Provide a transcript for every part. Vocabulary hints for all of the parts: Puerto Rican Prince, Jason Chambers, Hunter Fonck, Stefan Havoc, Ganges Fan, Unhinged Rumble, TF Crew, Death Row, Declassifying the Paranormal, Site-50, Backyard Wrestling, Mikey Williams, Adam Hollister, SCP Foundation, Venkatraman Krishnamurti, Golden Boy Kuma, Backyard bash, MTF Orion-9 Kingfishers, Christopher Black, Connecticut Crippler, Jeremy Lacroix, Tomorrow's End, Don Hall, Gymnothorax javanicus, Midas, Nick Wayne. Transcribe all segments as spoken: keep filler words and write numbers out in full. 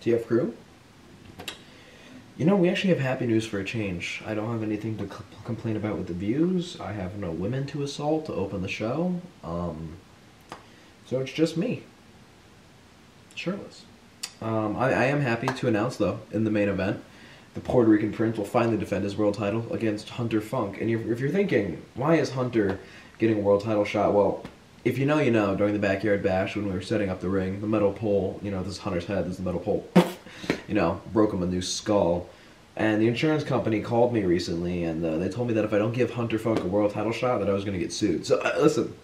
T F Crew. You know, we actually have happy news for a change. I don't have anything to c complain about with the views. I have no women to assault to open the show. Um, so it's just me. Shirtless. Um, I, I am happy to announce, though, in the main event, the Puerto Rican Prince will finally defend his world title against Hunter Fonck. And you're, if you're thinking, why is Hunter getting a world title shot? Well, if you know, you know, during the Backyard Bash, when we were setting up the ring, the metal pole, you know, this is Hunter's head, this is the metal pole, you know, broke him a new skull. And the insurance company called me recently, and uh, they told me that if I don't give Hunter Fonck a world title shot, that I was going to get sued. So, uh, listen,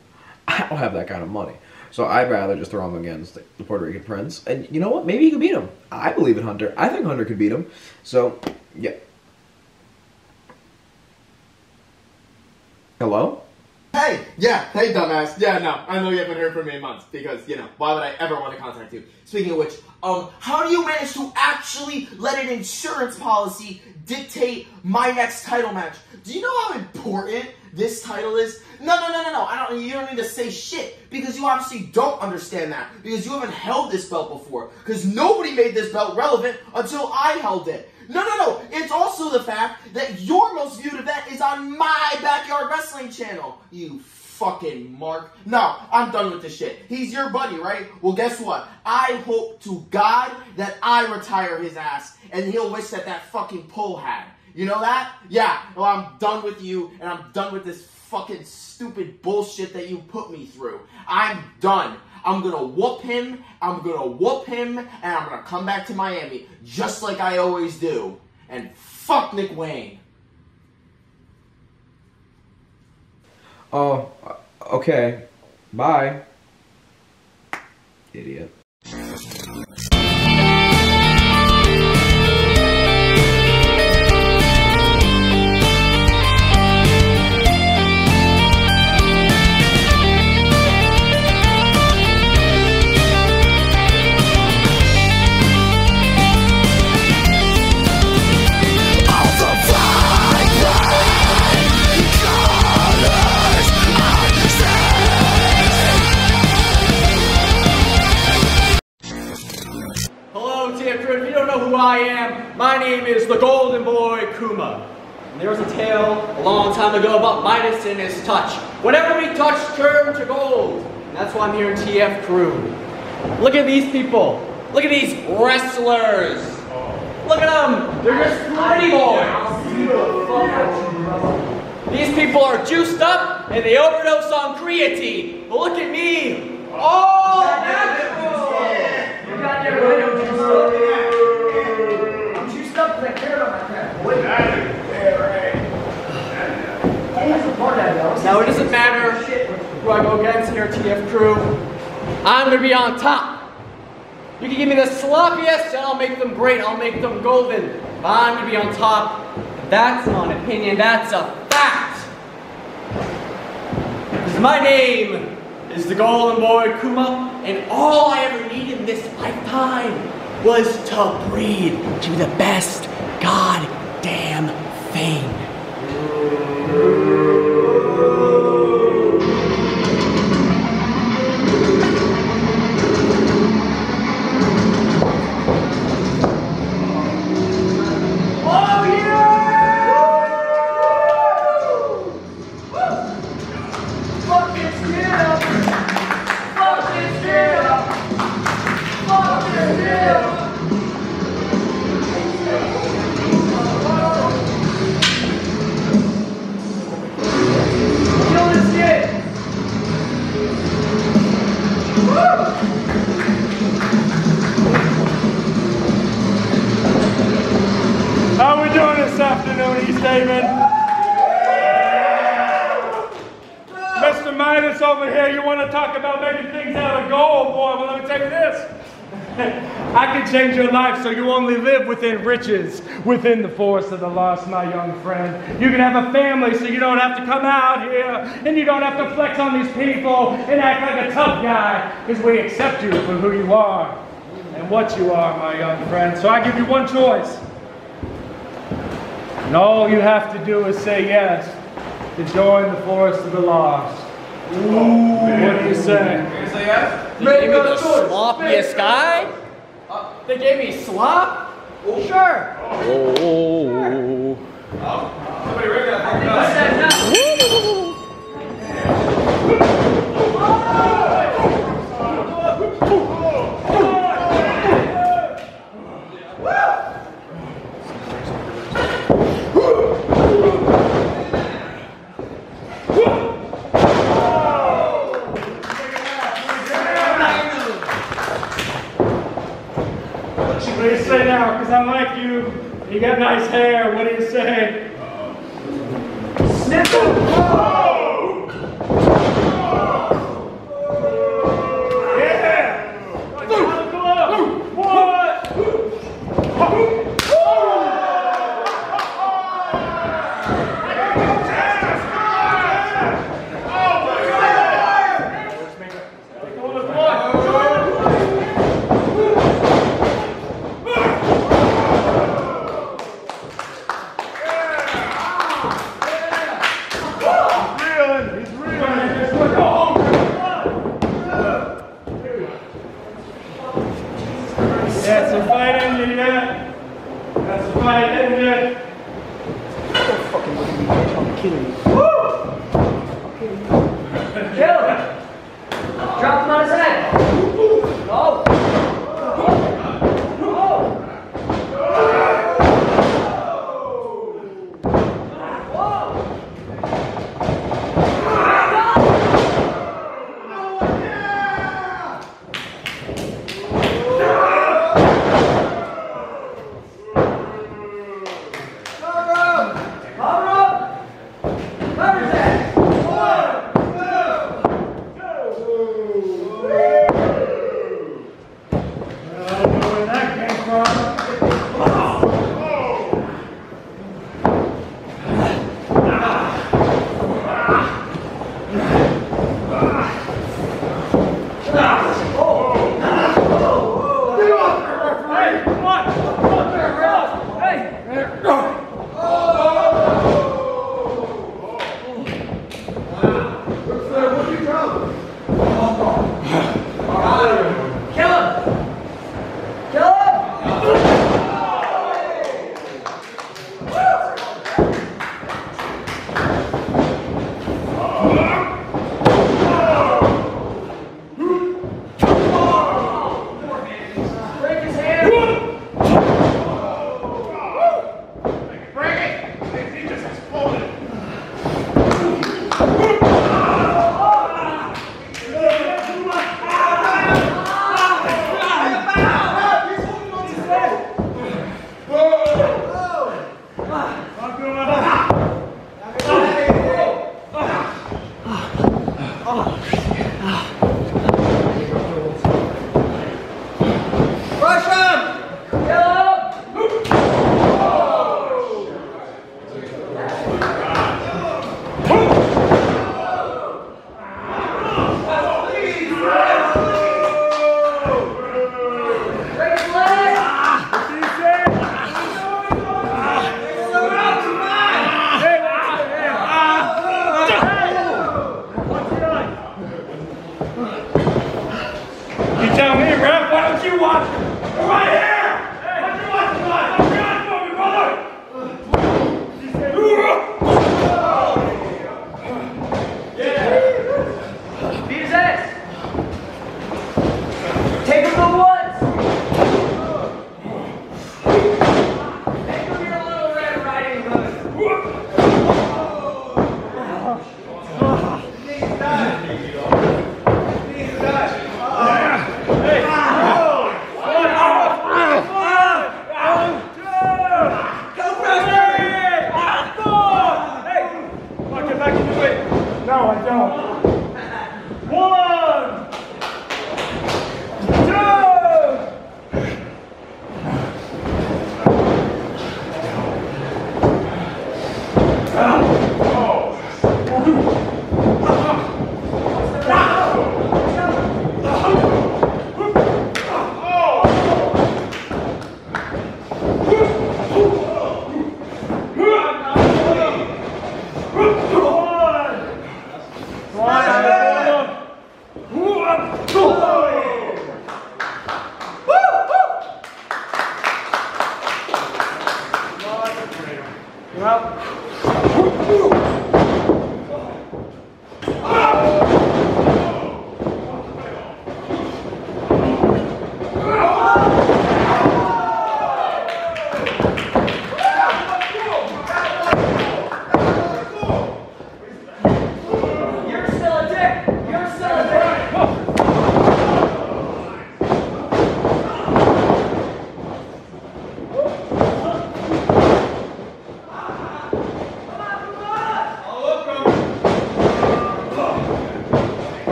I don't have that kind of money. So I'd rather just throw him against the Puerto Rican Prince. And you know what? Maybe he could beat him. I believe in Hunter. I think Hunter could beat him. So, yeah. Hello? Hey! Yeah! Hey, dumbass! Yeah, no, I know you haven't heard from me in months, because, you know, why would I ever want to contact you? Speaking of which, um, how do you manage to actually let an insurance policy dictate my next title match? Do you know how important this title is? No, no, no, no, no, I don't, you don't need to say shit, because you obviously don't understand that, because you haven't held this belt before, because nobody made this belt relevant until I held it. No, no, no, it's also the fact that your most viewed event is on my Backyard Wrestling channel, you fucking mark. No, I'm done with this shit. He's your buddy, right? Well, guess what? I hope to God that I retire his ass, and he'll wish that that fucking pole had. You know that? Yeah, well, I'm done with you, and I'm done with this fucking stupid bullshit that you put me through. I'm done. I'm gonna whoop him, I'm gonna whoop him, and I'm gonna come back to Miami, just like I always do. And fuck Nick Wayne. Oh, okay. Bye. Idiot. I am. My name is the Golden Boy Kuma. And there was a tale a long time ago about Midas and his touch. Whatever we touch turned to gold. And that's why I'm here in T F Crew. Look at these people. Look at these wrestlers. Look at them. They're just pretty boys. These people are juiced up and they overdose on creatine. But look at me. All natural. You got your window juiced up. Now it doesn't matter who I go against here at T F Crew, I'm going to be on top. You can give me the sloppiest and I'll make them great, I'll make them golden. But I'm going to be on top. That's not an opinion, that's a fact. Because my name is the Golden Boy Kuma, and all I ever needed in this lifetime was to breathe, to be the best goddamn thing. Over here, you want to talk about making things out of gold, boy, well, let me tell you this. I can change your life so you only live within riches, within the forest of the lost, my young friend. You can have a family so you don't have to come out here, and you don't have to flex on these people and act like a tough guy, because we accept you for who you are and what you are, my young friend. So I give you one choice, and all you have to do is say yes to join the forest of the lost. Ooh, oh, what do you say? Can you say yes? You give me the sloppiest guy? Uh They gave me slop? Ooh. Sure. Oh. Sure. Oh. Somebody ripped that. I like you. You got nice hair. What do you say? Sniffle! Oh! Oh! Yeah! Whoa!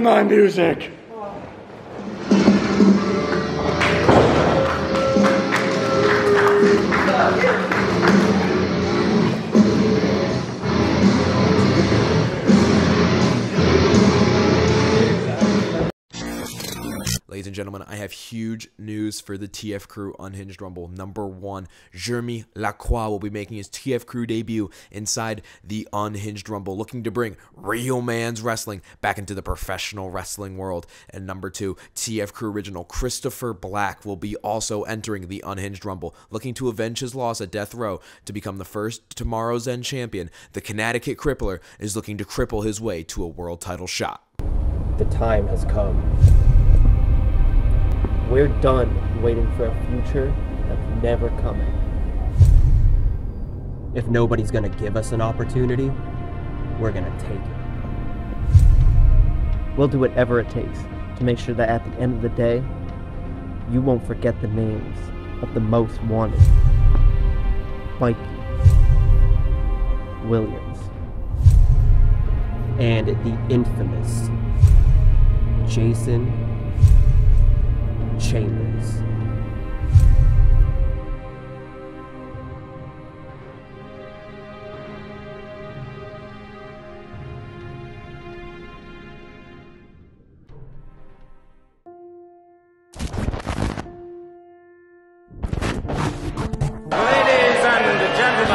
My music. Ladies and gentlemen, I have huge news for the T F Crew Unhinged Rumble. Number one, Jeremy Lacroix will be making his T F Crew debut inside the Unhinged Rumble, looking to bring real man's wrestling back into the professional wrestling world. And number two, T F Crew original Christopher Black will be also entering the Unhinged Rumble, looking to avenge his loss at Death Row to become the first Tomorrow's End champion. The Connecticut Crippler is looking to cripple his way to a world title shot. The time has come. We're done waiting for a future that's never coming. If nobody's gonna give us an opportunity, we're gonna take it. We'll do whatever it takes to make sure that at the end of the day, you won't forget the names of the most wanted. Mikey Williams. And the infamous Jason Chambers. Ladies and gentlemen,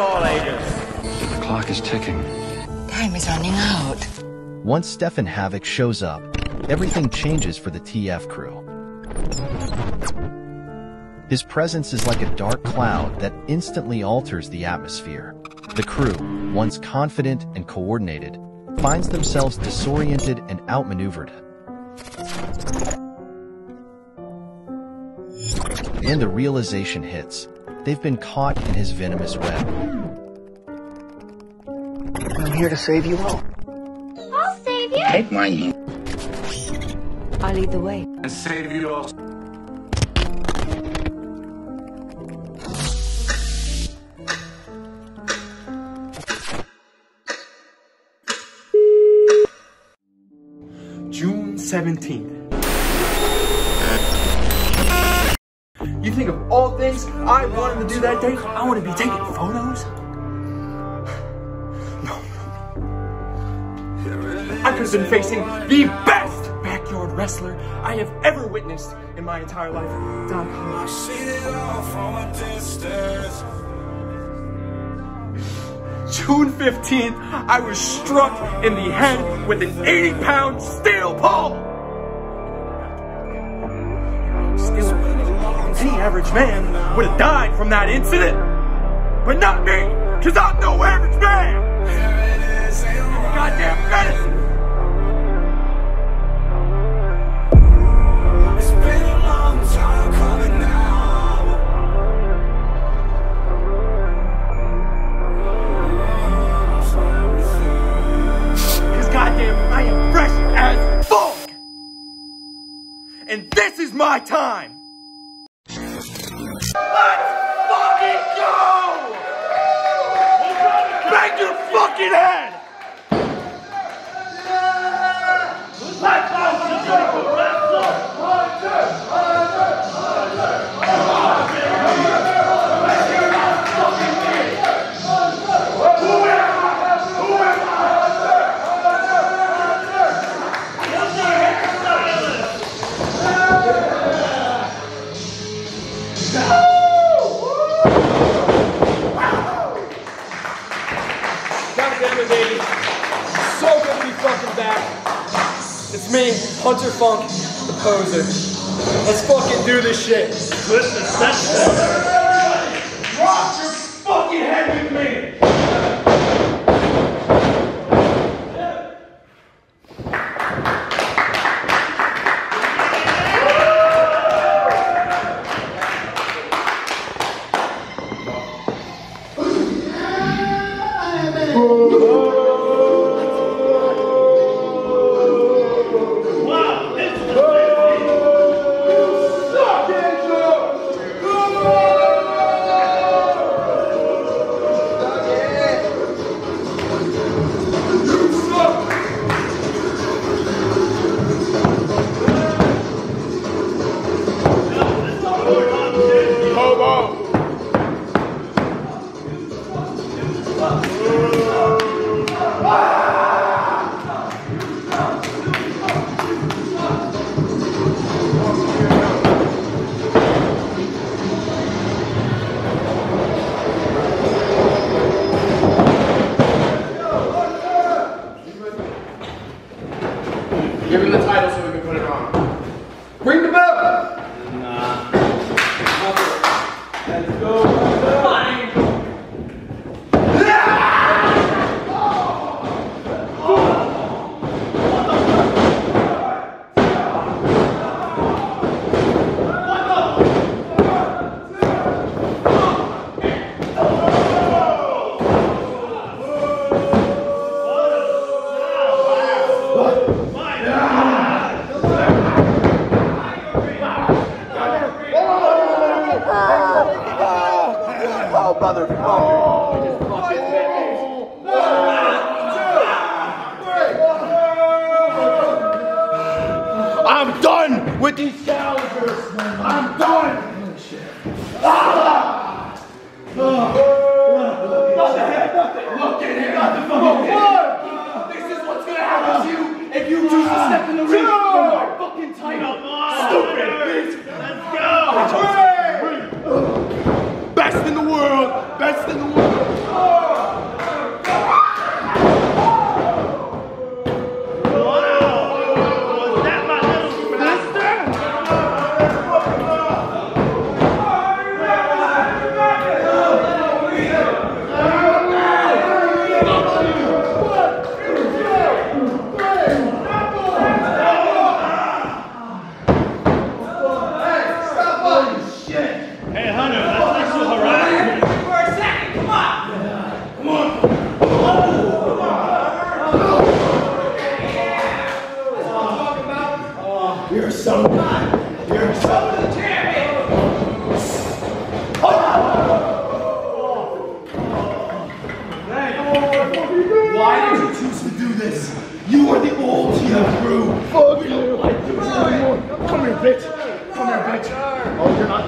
of all ages. The clock is ticking. Time is running out. Once Stefan Havoc shows up, everything changes for the T F crew. His presence is like a dark cloud that instantly alters the atmosphere. The crew, once confident and coordinated, finds themselves disoriented and outmaneuvered. Then the realization hits. They've been caught in his venomous web. I'm here to save you all. I'll save you. Take my hand. I lead the way. And save you all. June seventeenth. You think of all things I wanted to do that day? I want to be taking photos? No. I could have been facing the best backyard wrestler I have ever witnessed in my entire life. Don Hall. June fifteenth, I was struck in the head with an eighty pound steel pole! Steel pole. Any average man would have died from that incident, but not me, because I'm no average man! Goddamn medicine! It's been a long time coming now. Because goddamn, I am fresh as fuck! And this is my time! Let's fucking go! Bang your fucking head! Let's go! It's me, Hunter Fonck, the poser. Let's fucking do this shit. Listen, that's it. Rock your fucking head with me. Best in the world! Best in the world! Hey, Hunter, that's sexual harassment. For a second, come on. Yeah. Come on. Oh, come on. Yeah. That's what I'm talking about. Oh, you're so good. You're so good. You are the old T F Crew. Fuck you. Don't like you anymore. Come here, bitch. Come here, bitch. Oh, you're not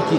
done.